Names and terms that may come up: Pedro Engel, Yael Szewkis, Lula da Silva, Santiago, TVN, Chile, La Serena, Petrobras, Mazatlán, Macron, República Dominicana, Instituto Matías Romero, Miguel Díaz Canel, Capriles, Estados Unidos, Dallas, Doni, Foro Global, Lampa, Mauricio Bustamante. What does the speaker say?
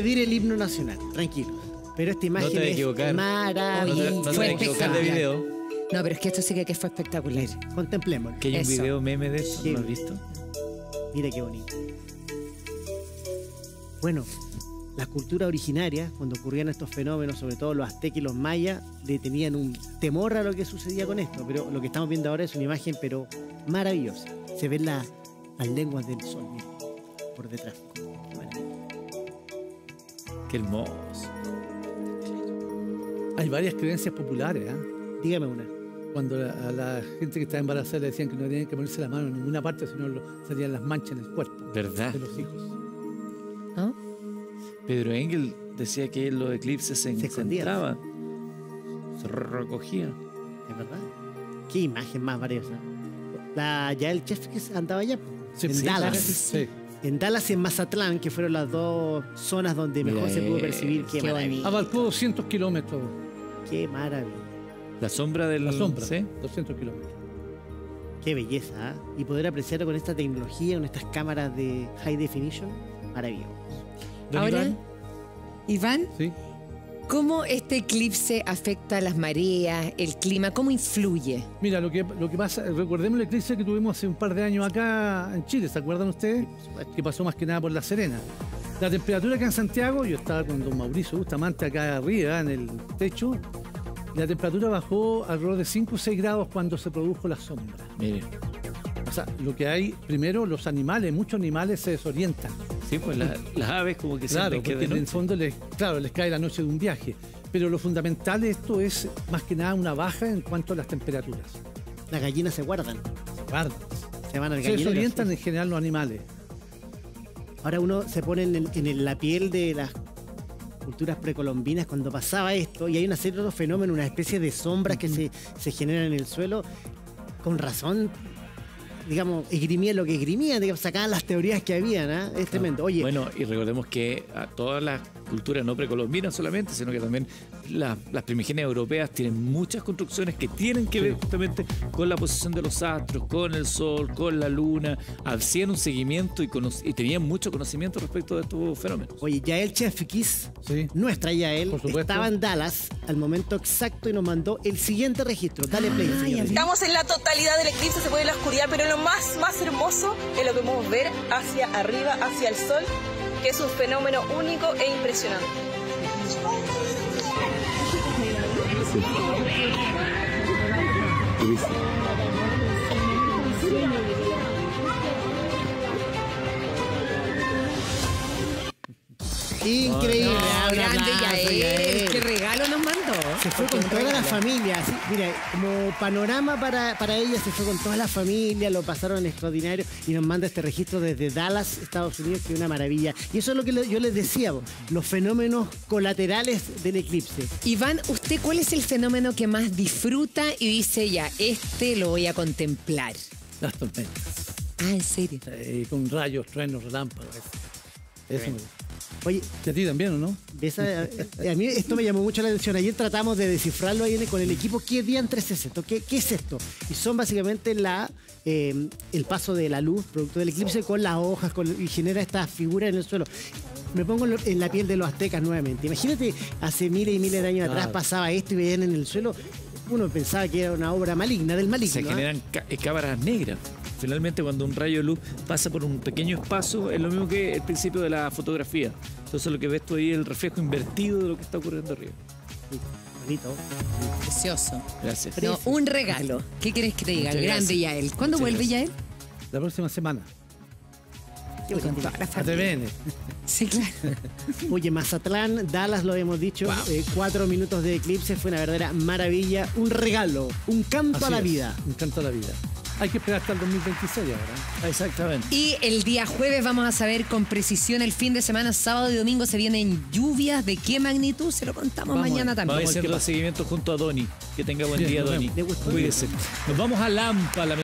pedir el himno nacional, tranquilo. Pero esta imagen es maravillosa. No te voy a equivocar de video. No, pero es que esto sí que fue espectacular. Contemplémoslo. Que hay un video meme de esto, ¿no lo has visto? Mira qué bonito. Bueno, las culturas originarias, cuando ocurrían estos fenómenos, sobre todo los aztecas y los mayas, le tenían un temor a lo que sucedía con esto. Pero lo que estamos viendo ahora es una imagen, pero maravillosa. Se ven las lenguas del sol, mira, por detrás. Qué hermoso. Hay varias creencias populares, ¿eh? Dígame una. Cuando a la gente que estaba embarazada le decían que no tenían que ponerse la mano en ninguna parte, sino salían las manchas en el cuerpo. ¿Verdad? De los hijos. ¿Ah? Pedro Engel decía que los eclipses se encontraban, se recogían. ¿Es verdad? Qué imagen más valiosa. La Yael Szewkis andaba allá, sí, en Dallas. Sí. En Dallas y en Mazatlán, que fueron las dos zonas donde mejor se pudo percibir. Qué maravilla. Abarcó 200 kilómetros. Qué maravilla. La sombra de la sombra, ¿sí? 200 kilómetros. Qué belleza, ¿eh? Y poder apreciarlo con esta tecnología, con estas cámaras de high definition, maravilloso. Ahora, Iván, ¿sí? ¿Cómo este eclipse afecta a las mareas, el clima? ¿Cómo influye? Mira, lo que pasa, recordemos el eclipse que tuvimos hace un par de años acá en Chile, ¿se acuerdan ustedes? Que pasó más que nada por La Serena. La temperatura acá en Santiago, yo estaba con don Mauricio Bustamante acá arriba, en el techo, la temperatura bajó alrededor de 5 o 6 grados cuando se produjo la sombra. Mire. O sea, lo que hay, primero, los animales, muchos animales se desorientan. Sí, pues las aves como que se quedan. En el fondo les cae la noche de un viaje. Pero lo fundamental de esto es, más que nada, una baja en cuanto a las temperaturas. Las gallinas se guardan. Se guardan. Se van al gallinero. Se desorientan en general los animales. Ahora uno se pone en la piel de las culturas precolombinas cuando pasaba esto, y hay una serie de otros fenómenos, una especie de sombras que se generan en el suelo. Con razón, digamos, esgrimían lo que esgrimían, digamos, sacaban las teorías que habían, ¿eh? Es tremendo. Oye, bueno, y recordemos que a todas las culturas no precolombinas solamente, sino que también las primigenias europeas tienen muchas construcciones que tienen que ver justamente con la posición de los astros, con el sol, con la luna. Hacían un seguimiento y tenían mucho conocimiento respecto de estos fenómenos. Oye, Yael Szewkis, nuestra Yael, estaba en Dallas al momento exacto y nos mandó el siguiente registro. Dale play. Estamos en la totalidad del eclipse, se puede ver la oscuridad, pero lo más hermoso es lo que podemos ver hacia arriba, hacia el sol, que es un fenómeno único e impresionante. Increíble, oh, no, grande Yael. Qué regalo nos mandó. Se fue con toda la familia. Así, mira, como panorama para ella, se fue con toda la familia, lo pasaron extraordinario y nos manda este registro desde Dallas, Estados Unidos, que es una maravilla. Y eso es lo que yo les decía, los fenómenos colaterales del eclipse. Iván, ¿usted cuál es el fenómeno que más disfruta y dice ya, este lo voy a contemplar? Las tormentas. Ah, ¿en serio? Con rayos, truenos, relámpagos. Eso me gusta. Oye, ¿y a ti también o no? A mí esto me llamó mucho la atención. Ayer tratamos de descifrarlo ahí con el equipo. ¿Qué diantres es esto? ¿Qué es esto? Y son básicamente el paso de la luz, producto del eclipse, con las hojas y genera estas figuras en el suelo. Me pongo en la piel de los aztecas nuevamente. Imagínate, hace miles y miles de años atrás pasaba esto y veían en el suelo. Uno pensaba que era una obra maligna, del maligno. Se generan cámaras negras. Finalmente, cuando un rayo de luz pasa por un pequeño espacio, es lo mismo que el principio de la fotografía. Entonces, lo que ves tú ahí es el reflejo invertido de lo que está ocurriendo arriba. Bonito. Precioso. Gracias. No, un regalo. ¿Qué quieres que te diga? El grande Yael. ¿Cuándo vuelve Yael? La próxima semana. A TVN. Sí, claro. Oye, Mazatlán, Dallas, lo habíamos dicho. 4 minutos de eclipse, fue una verdadera maravilla. Un regalo, un canto a la vida. Un canto a la vida. Hay que esperar hasta el 2026 ahora. Exactamente. Y el día jueves vamos a saber con precisión el fin de semana, sábado y domingo se vienen lluvias. ¿De qué magnitud? Se lo contamos mañana también. Vamos a hacer los seguimientos junto a Doni. Que tenga buen día, Doni. Cuídese. Nos vamos a Lampa.